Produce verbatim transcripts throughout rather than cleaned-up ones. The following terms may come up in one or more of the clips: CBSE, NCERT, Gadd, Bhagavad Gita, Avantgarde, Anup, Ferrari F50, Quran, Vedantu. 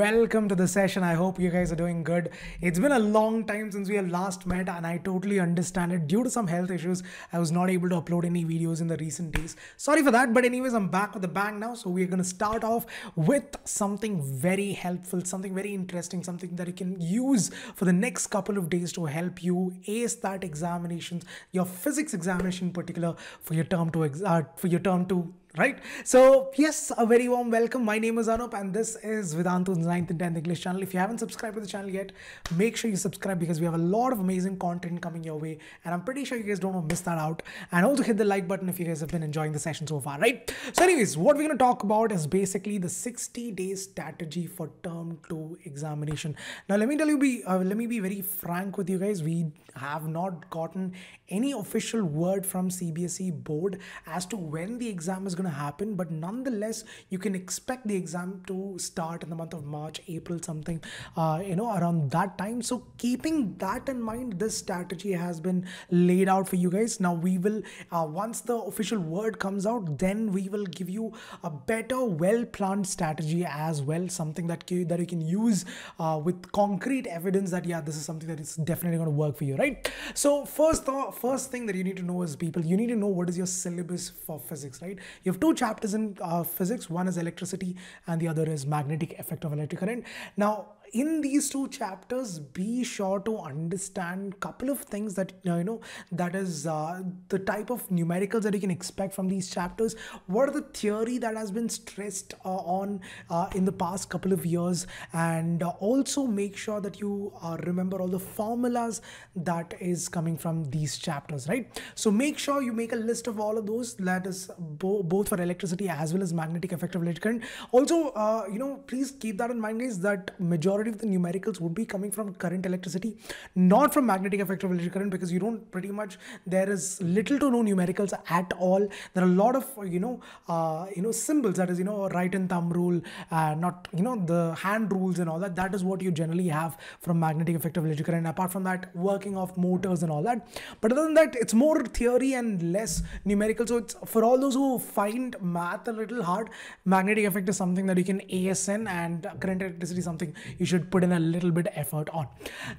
Welcome to the session. I hope you guys are doing good. It's been a long time since we have last met, and I totally understand it. Due to some health issues, I was not able to upload any videos in the recent days. Sorry for that, but anyways, I'm back with the bang now. So we're going to start off with something very helpful, something very interesting, something that you can use for the next couple of days to help you ace that examinations, your physics examination in particular for your term two, uh, for your term two. Right. So yes, a very warm welcome. My name is Anup and this is Vedantu's ninth and tenth English channel. If you haven't subscribed to the channel yet, make sure you subscribe because we have a lot of amazing content coming your way. And I'm pretty sure you guys don't want to miss that out. And also hit the like button if you guys have been enjoying the session so far. Right. So anyways, what we're going to talk about is basically the sixty day strategy for term two examination. Now, let me tell you, be uh, let me be very frank with you guys. We have not gotten any official word from C B S E board as to when the exam is going to happen, but nonetheless you can expect the exam to start in the month of March, April, something uh, you know around that time. So keeping that in mind, this strategy has been laid out for you guys. Now we will uh, once the official word comes out, then we will give you a better, well-planned strategy as well, something that you, that you can use uh, with concrete evidence that yeah, this is something that is definitely going to work for you, right? So first th first thing that you need to know is, people, you need to know what is your syllabus for physics, right? You have two chapters in uh, physics. One is electricity and the other is magnetic effect of electric current. Now, in these two chapters, be sure to understand a couple of things that, you know, that is uh, the type of numericals that you can expect from these chapters. What are the theory that has been stressed uh, on uh, in the past couple of years? And uh, also make sure that you uh, remember all the formulas that is coming from these chapters, right? So make sure you make a list of all of those, that is bo both for electricity as well as magnetic effect of electric current. Also, uh, you know, please keep that in mind, guys, that majority of the numericals would be coming from current electricity, not from magnetic effect of electric current, because you don't pretty much, there is little to no numericals at all. There are a lot of, you know, uh, you know, symbols, that is, you know, right and thumb rule, uh, not, you know, the hand rules and all that. That is what you generally have from magnetic effect of electric current. Apart from that, working of motors and all that. But other than that, it's more theory and less numerical. So it's for all those who find math a little hard, magnetic effect is something that you can A S N, and current electricity is something you should put in a little bit of effort on.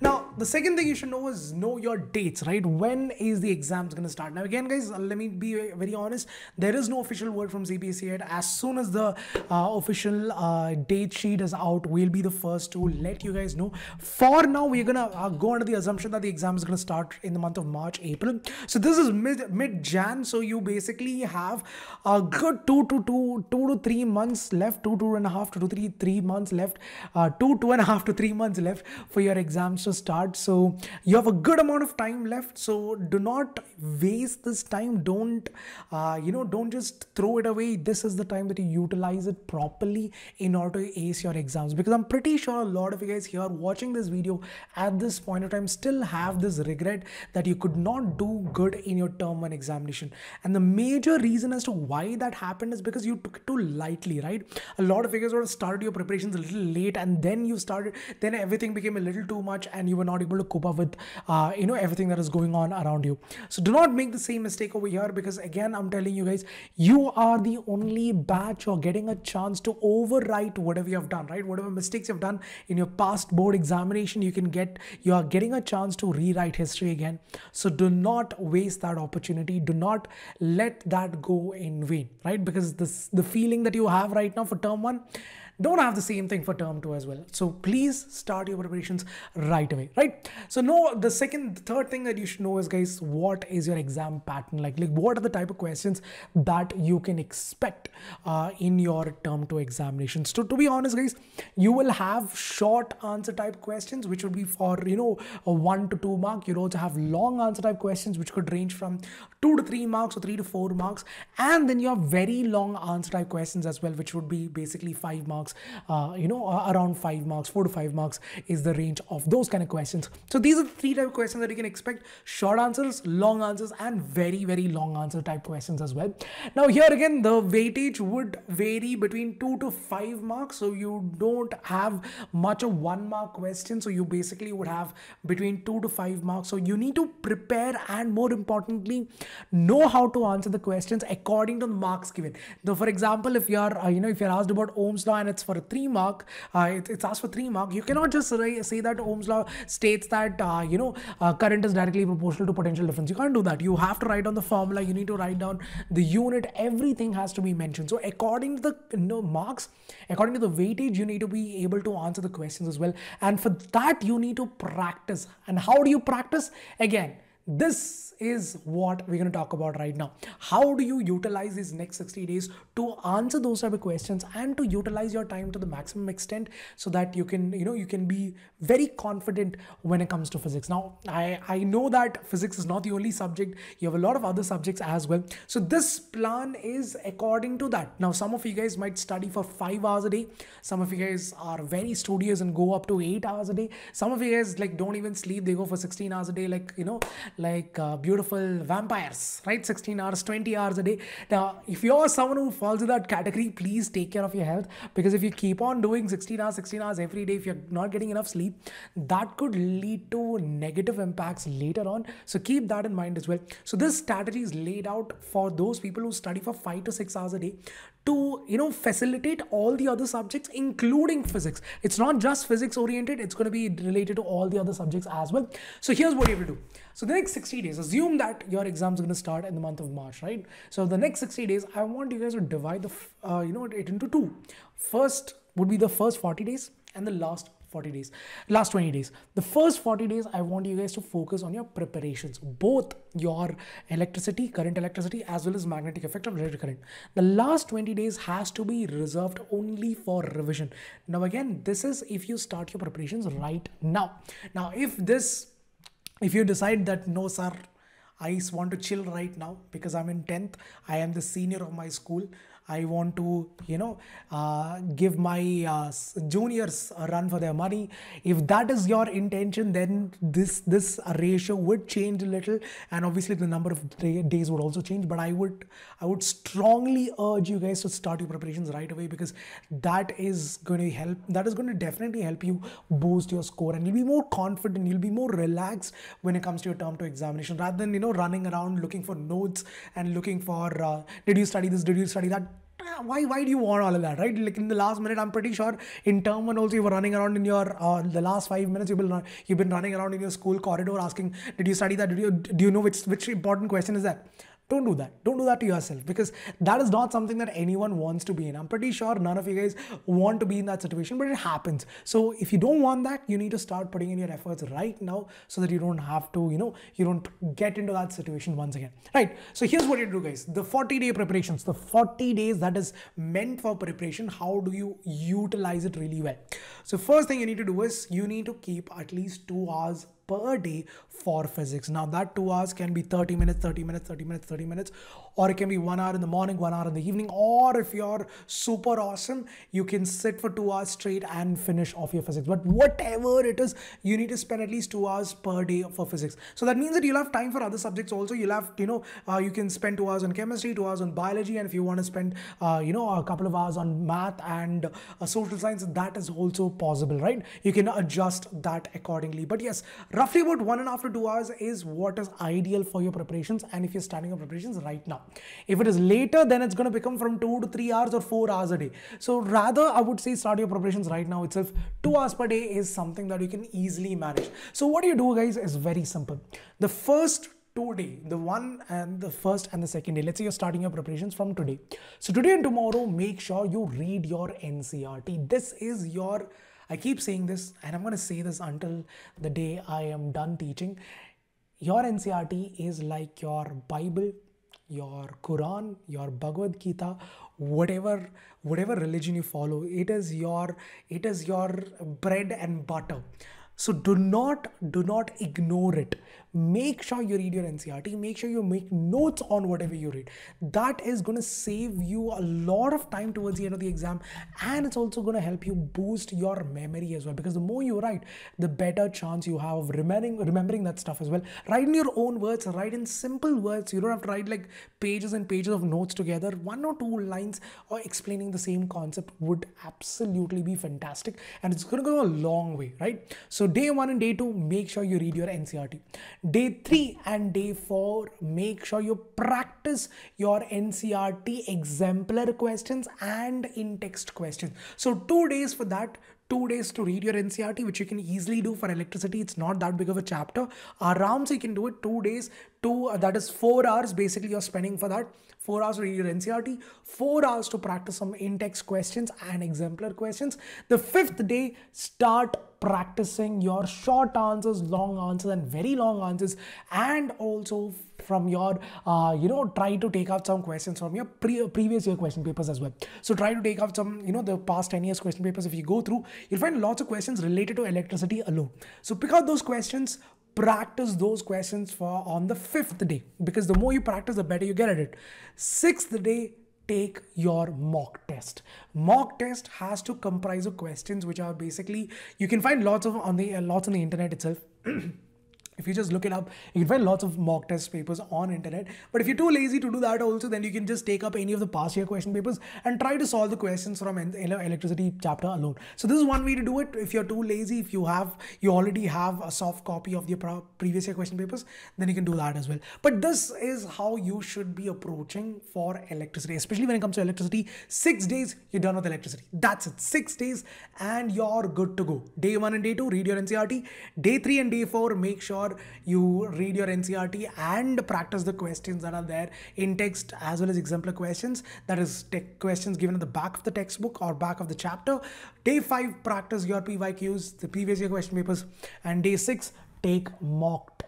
Now, the second thing you should know is know your dates, right? When is the exams going to start? Now, again, guys, let me be very honest. There is no official word from C B S E yet. As soon as the uh, official uh, date sheet is out, we'll be the first to let you guys know. For now, we're going to uh, go under the assumption that the exam is going to start in the month of March, April. So this is mid, mid Jan. So you basically have a good two to two, two to three months left, two, two and a half, two to three, three months left, uh, two, two and half to three months left for your exams to start. So you have a good amount of time left, so do not waste this time. Don't uh, you know don't just throw it away. This is the time that you utilize it properly in order to ace your exams, because I'm pretty sure a lot of you guys here watching this video at this point of time still have this regret that you could not do good in your term one examination. And the major reason as to why that happened is because you took it too lightly, right? A lot of you guys would have started your preparations a little late, and then you started, then everything became a little too much and you were not able to cope up with uh, you know everything that is going on around you. So do not make the same mistake over here, because again, I'm telling you guys, you are the only batch you're getting a chance to overwrite whatever you have done, right? Whatever mistakes you've done in your past board examination, you can get, you are getting a chance to rewrite history again. So do not waste that opportunity. Do not let that go in vain, right? Because this, the feeling that you have right now for term one, don't have the same thing for term two as well. So please start your preparations right away, right? So no, the second, the third thing that you should know is, guys, what is your exam pattern? Like, like what are the type of questions that you can expect uh, in your term two examinations? So to be honest, guys, you will have short answer type questions, which would be for, you know, a one to two mark. You'll also have long answer type questions, which could range from two to three marks or three to four marks. And then you have very long answer type questions as well, which would be basically five marks, uh, you know, around five marks, four to five marks is the range of those kind of questions. So these are the three type of questions that you can expect: short answers, long answers, and very, very long answer type questions as well. Now here again, the weightage would vary between two to five marks. So you don't have much of one mark question. So you basically would have between two to five marks. So you need to prepare, and more importantly, know how to answer the questions according to the marks given. So for example, if you're, uh, you know, if you're asked about Ohm's law and it's that's for a three mark. Uh, it, it's asked for three mark. You cannot just say that Ohm's law states that, uh, you know, uh, current is directly proportional to potential difference. You can't do that. You have to write down the formula. You need to write down the unit. Everything has to be mentioned. So according to the you know, marks, according to the weightage, you need to be able to answer the questions as well. And for that, you need to practice. And how do you practice? Again, this is what we're going to talk about right now. How do you utilize these next sixty days to answer those type of questions and to utilize your time to the maximum extent so that you can, you know, you can be very confident when it comes to physics. Now, I, I know that physics is not the only subject. You have a lot of other subjects as well. So this plan is according to that. Now, some of you guys might study for five hours a day. Some of you guys are very studious and go up to eight hours a day. Some of you guys like don't even sleep. They go for sixteen hours a day. Like, you know, like uh, beautiful vampires, right? sixteen hours, twenty hours a day. Now, if you're someone who falls in that category, please take care of your health, because if you keep on doing sixteen hours, sixteen hours every day, if you're not getting enough sleep, that could lead to negative impacts later on. So keep that in mind as well. So this strategy is laid out for those people who study for five to six hours a day to, you know, facilitate all the other subjects, including physics. It's not just physics oriented. It's going to be related to all the other subjects as well. So here's what you have to do. So the next sixty days, assume that your exams are going to start in the month of March, right? So the next sixty days, I want you guys to divide the, uh, you know, it into two. First would be the first forty days and the last forty days, last twenty days. The first forty days, I want you guys to focus on your preparations, both your electricity, current electricity, as well as magnetic effect of electric current. The last twenty days has to be reserved only for revision. Now, again, this is if you start your preparations right now. Now, if this, if you decide that, no, sir, I just want to chill right now because I'm in tenth, I am the senior of my school, I want to, you know, uh, give my uh, juniors a run for their money. If that is your intention, then this, this ratio would change a little. And obviously the number of days would also change. But I would, I would strongly urge you guys to start your preparations right away, because that is going to help. That is going to definitely help you boost your score. And you'll be more confident. You'll be more relaxed when it comes to your term two examination, rather than, you know, running around looking for notes and looking for, uh, did you study this? Did you study that? Why, why do you want all of that, right? Like in the last minute, I'm pretty sure in term one also you were running around in your, uh, the last five minutes you've been, you've been running around in your school corridor asking, did you study that? Did you, do you know which, which important question is that? Don't do that. Don't do that to yourself, because that is not something that anyone wants to be in. I'm pretty sure none of you guys want to be in that situation, but it happens. So if you don't want that, you need to start putting in your efforts right now so that you don't have to, you know, you don't get into that situation once again, right? So here's what you do, guys. The forty day preparations, the forty days that is meant for preparation, how do you utilize it really well? So first thing you need to do is you need to keep at least two hours per day for physics. Now that two hours can be thirty minutes, thirty minutes, thirty minutes, thirty minutes, or it can be one hour in the morning, one hour in the evening, or if you're super awesome, you can sit for two hours straight and finish off your physics. But whatever it is, you need to spend at least two hours per day for physics. So that means that you'll have time for other subjects also. You'll have, you know, uh, you can spend two hours on chemistry, two hours on biology. And if you want to spend, uh, you know, a couple of hours on math and uh, social science, that is also possible, right? You can adjust that accordingly. But yes, roughly about one and a half to two hours is what is ideal for your preparations, and if you're starting your preparations right now. If it is later, then it's going to become from two to three hours or four hours a day. So rather, I would say start your preparations right now itself. Two hours per day is something that you can easily manage. So what you do, guys, is very simple. The first two day, the one and the first and the second day. Let's say you're starting your preparations from today. So today and tomorrow, make sure you read your N C E R T. This is your, I keep saying this, and I'm going to say this until the day I am done teaching. Your N C E R T is like your Bible, your Quran, your Bhagavad Gita, whatever, whatever religion you follow. It is your, it is your bread and butter. So do not, do not ignore it. Make sure you read your N C E R T. Make sure you make notes on whatever you read. That is going to save you a lot of time towards the end of the exam. And it's also going to help you boost your memory as well, because the more you write, the better chance you have of remembering, remembering that stuff as well. Write in your own words, write in simple words. You don't have to write like pages and pages of notes together. One or two lines or explaining the same concept would absolutely be fantastic. And it's going to go a long way, right? So day one and day two, make sure you read your N C E R T. Day three and day four, make sure you practice your N C E R T exemplar questions and in-text questions. So two days for that, two days to read your N C E R T, which you can easily do for electricity. It's not that big of a chapter. Around so you can do it two days, two, uh, that is four hours basically you're spending for that. Four hours to read your N C E R T, four hours to practice some in-text questions and exemplar questions. The fifth day, start practicing your short answers, long answers and very long answers, and also from your, uh, you know, try to take out some questions from your pre previous year question papers as well. So try to take out some, you know, the past ten years question papers. If you go through, you'll find lots of questions related to electricity alone. So pick out those questions, practice those questions for on the fifth day, because the more you practice, the better you get at it. Sixth day, take your mock test. Mock test has to comprise of questions which are basically, you can find lots of on the uh, lots on the internet itself. If you just look it up, you can find lots of mock test papers on internet. But if you're too lazy to do that also, then you can just take up any of the past year question papers and try to solve the questions from electricity chapter alone. So this is one way to do it. If you're too lazy, if you have, you already have a soft copy of the previous year question papers, then you can do that as well. But this is how you should be approaching for electricity, especially when it comes to electricity. Six days, you're done with electricity. That's it. Six days and you're good to go. Day one and day two, read your N C E R T. Day three and day four, make sure you read your N C E R T and practice the questions that are there in text as well as exemplar questions, that is questions given at the back of the textbook or back of the chapter. Day five, practice your P Y Qs, the previous year question papers, and day six, take mock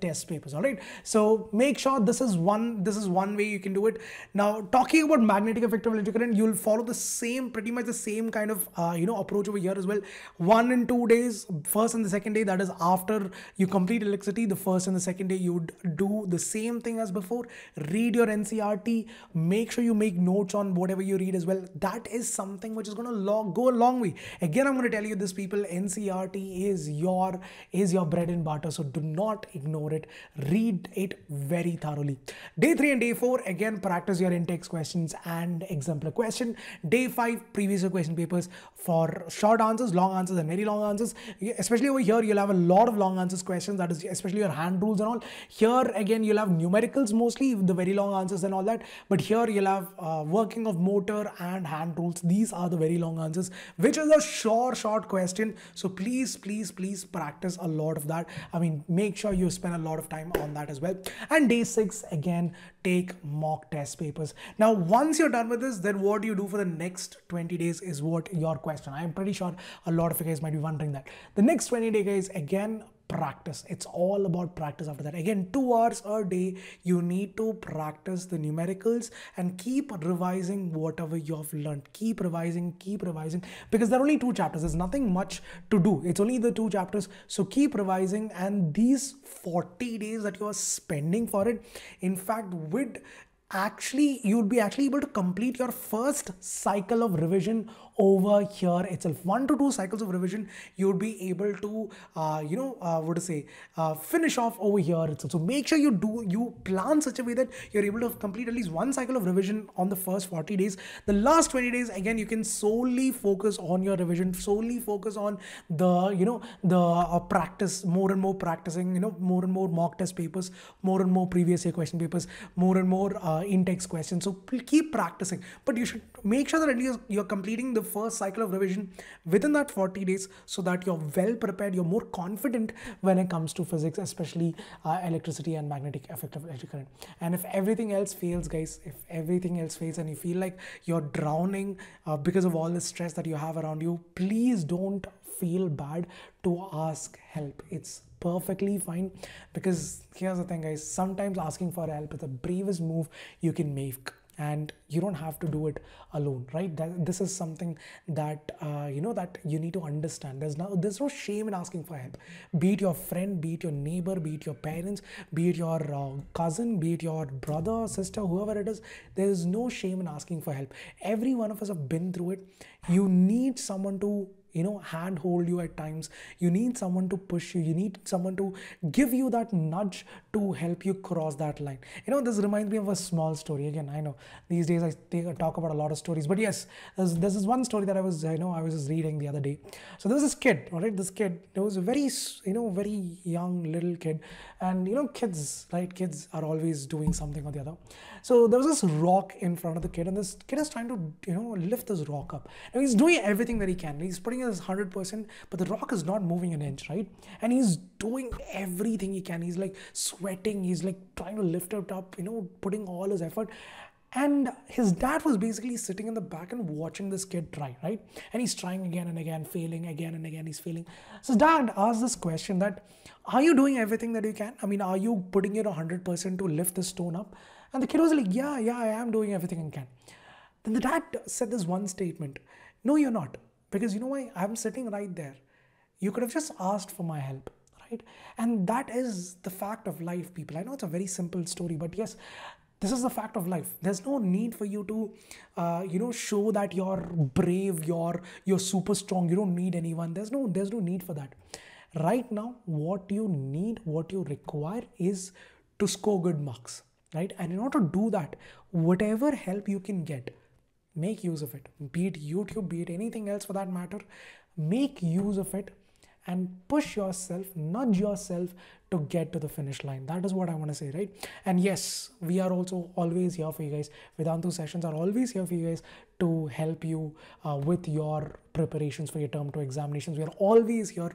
test papers. All right, so make sure this is one this is one way you can do it. Now, talking about magnetic effect of electric current, you'll follow the same, pretty much the same kind of uh, you know approach over here as well. One and two days, first and the second day, that is after you complete electricity, the first and the second day you'd do the same thing as before. Read your N C E R T, make sure you make notes on whatever you read as well. That is something which is going to go a long way. Again, I'm going to tell you this, people, N C E R T is your is your bread and butter, so do not ignore it. Read it very thoroughly. Day three and day four, again, practice your in-text questions and exemplar question. Day five, previous year question papers for short answers, long answers and very long answers. Especially over here, you'll have a lot of long answers questions, that is especially your hand rules and all. Here again, you'll have numericals mostly, the very long answers and all that. But here you'll have uh, working of motor and hand rules. These are the very long answers, which is a sure short question. So please, please, please practice a lot of that. I mean, make sure you spend a lot of time on that as well. And day six, again, take mock test papers. Now, once you're done with this, then what do you do for the next twenty days is what your question. I'm pretty sure a lot of you guys might be wondering that. The next twenty days, guys, again, practice. It's all about practice after that. Again, two hours a day, you need to practice the numericals and keep revising whatever you've learned. Keep revising, keep revising, because there are only two chapters. There's nothing much to do. It's only the two chapters. So keep revising, and these forty days that you're spending for it, in fact, with actually you'd be actually able to complete your first cycle of revision over here itself. One to two cycles of revision you'd be able to uh, you know uh, what to say uh, finish off over here itself. So make sure you do you plan such a way that you're able to complete at least one cycle of revision on the first forty days. The last twenty days, again, you can solely focus on your revision, solely focus on the you know the uh, practice, more and more practicing, you know more and more mock test papers, more and more previous year question papers, more and more uh, in-text questions. So keep practicing, but you should make sure that at least you're completing the first cycle of revision within that forty days, so that you're well prepared, you're more confident when it comes to physics, especially uh, electricity and magnetic effect of electric current. And if everything else fails, guys, if everything else fails and you feel like you're drowning uh, because of all the stress that you have around you, please don't feel bad to ask help. It's perfectly fine, because here's the thing, guys, sometimes asking for help is the bravest move you can make, and you don't have to do it alone, right? That, this is something that uh, you know that you need to understand. There's no there's no shame in asking for help. Be it your friend, be it your neighbor, be it your parents, be it your uh, cousin, be it your brother, sister, whoever it is. There is no shame in asking for help. Every one of us have been through it. You need someone to you know, handhold you at times. You need someone to push you. You need someone to give you that nudge to help you cross that line. You know, this reminds me of a small story. Again, I know these days I talk about a lot of stories, but yes, there's, there's this one story that I was, you know, I was just reading the other day. So there was this kid, all right, this kid, there was a very, you know, very young little kid, and you know, kids, right? Kids are always doing something or the other. So there was this rock in front of the kid, and this kid is trying to, you know, lift this rock up, and he's doing everything that he can. He's putting his one hundred percent, but the rock is not moving an inch, right? And he's doing everything he can. He's like sweating, he's like trying to lift it up, you know, putting all his effort. And his dad was basically sitting in the back and watching this kid try, right? And he's trying again and again, failing again and again, he's failing. So dad asked this question that, are you doing everything that you can? I mean, are you putting it one hundred percent to lift this stone up? And the kid was like, yeah, yeah, I am doing everything I can. Then the dad said this one statement, no, you're not. Because you know why? I'm sitting right there. You could have just asked for my help. Right? And that is the fact of life, people. I know it's a very simple story, but yes, this is the fact of life. There's no need for you to, uh, you know, show that you're brave, you're, you're super strong, you don't need anyone. There's no, there's no need for that. Right now, what you need, what you require is to score good marks, right? And in order to do that, whatever help you can get, make use of it. Be it YouTube, be it anything else for that matter, make use of it. And push yourself, nudge yourself to get to the finish line. That is what I want to say, right? And yes, we are also always here for you guys. Vedantu sessions are always here for you guys to help you uh, with your preparations for your term two examinations. We are always here.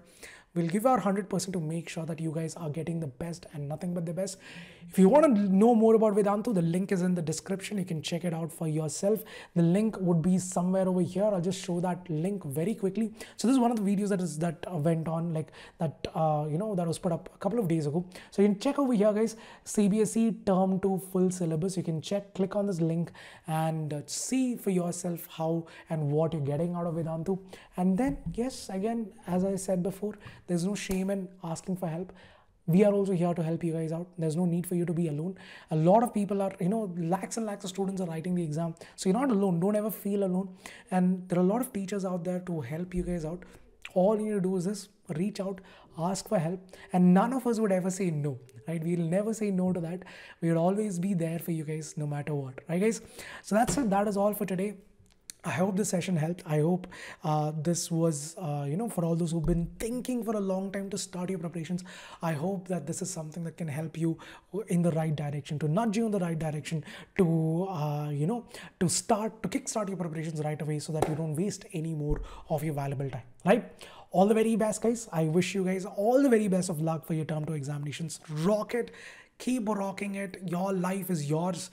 We'll give our one hundred percent to make sure that you guys are getting the best and nothing but the best. If you want to know more about Vedantu, the link is in the description. You can check it out for yourself. The link would be somewhere over here. I'll just show that link very quickly. So this is one of the videos that is that went on, like that, uh, you know, that was put up a couple of days ago. So you can check over here, guys. C B S E Term two Full Syllabus. You can check, click on this link and see for yourself how and what you're getting out of Vedantu. And then, yes, again, as I said before, there's no shame in asking for help. We are also here to help you guys out. There's no need for you to be alone. A lot of people are, you know, lakhs and lakhs of students are writing the exam. So you're not alone. Don't ever feel alone. And there are a lot of teachers out there to help you guys out. All you need to do is this, reach out, ask for help. And none of us would ever say no, right? We'll never say no to that. We will always be there for you guys no matter what, right guys? So that's it. That is all for today. I hope this session helped. I hope uh, this was, uh, you know, for all those who've been thinking for a long time to start your preparations, I hope that this is something that can help you in the right direction, to nudge you in the right direction, to, uh, you know, to start, to kickstart your preparations right away so that you don't waste any more of your valuable time, right? All the very best, guys. I wish you guys all the very best of luck for your term two examinations. Rock it. Keep rocking it. Your life is yours.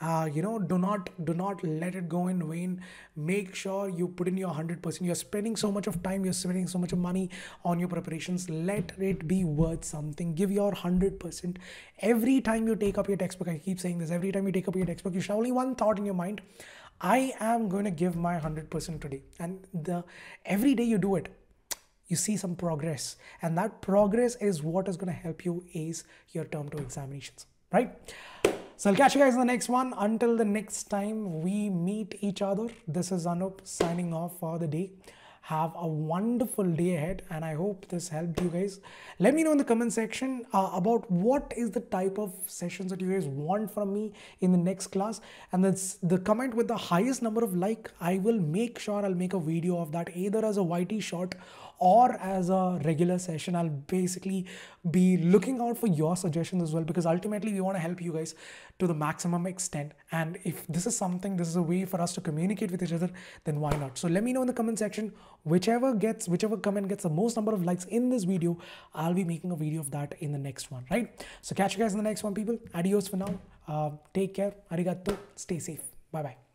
Uh, you know, do not do not let it go in vain. Make sure you put in your one hundred percent. You're spending so much of time, you're spending so much of money on your preparations. Let it be worth something. Give your one hundred percent. Every time you take up your textbook, I keep saying this, every time you take up your textbook, you should have only one thought in your mind. I am going to give my one hundred percent today. And the every day you do it, you see some progress. And that progress is what is going to help you ace your term two examinations, right? So I'll catch you guys in the next one. Until the next time we meet each other, this is Anup signing off for the day. Have a wonderful day ahead, and I hope this helped you guys. Let me know in the comment section uh, about what is the type of sessions that you guys want from me in the next class. And that's the comment with the highest number of like, I will make sure I'll make a video of that either as a Y T short or as a regular session. I'll basically be looking out for your suggestions as well, because ultimately we want to help you guys to the maximum extent. And if this is something, this is a way for us to communicate with each other, then why not? So let me know in the comment section, whichever gets, whichever comment gets the most number of likes in this video, I'll be making a video of that in the next one, right? So catch you guys in the next one, people. Adios for now. Uh, take care. Arigato. Stay safe. Bye-bye.